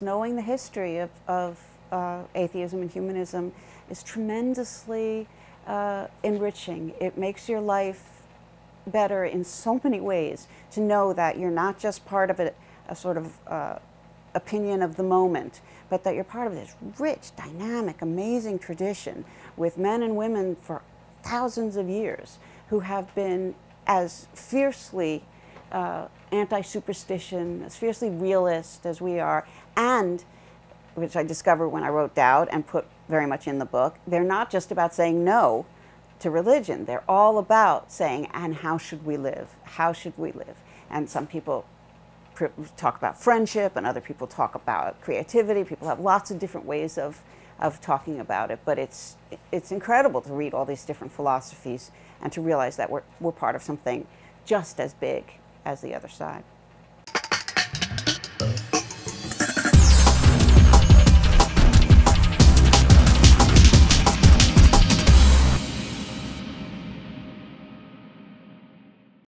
Knowing the history of atheism and humanism is tremendously enriching. It makes your life better in so many ways to know that you're not just part of a sort of opinion of the moment, but that you're part of this rich, dynamic, amazing tradition with men and women for thousands of years who have been as fiercely anti-superstition, as fiercely realist as we are, and, which I discovered when I wrote Doubt and put very much in the book, they're not just about saying no to religion. They're all about saying, and how should we live? How should we live? And some people talk about friendship, and other people talk about creativity. People have lots of different ways of talking about it, but it's incredible to read all these different philosophies and to realize that we're part of something just as big as the other side.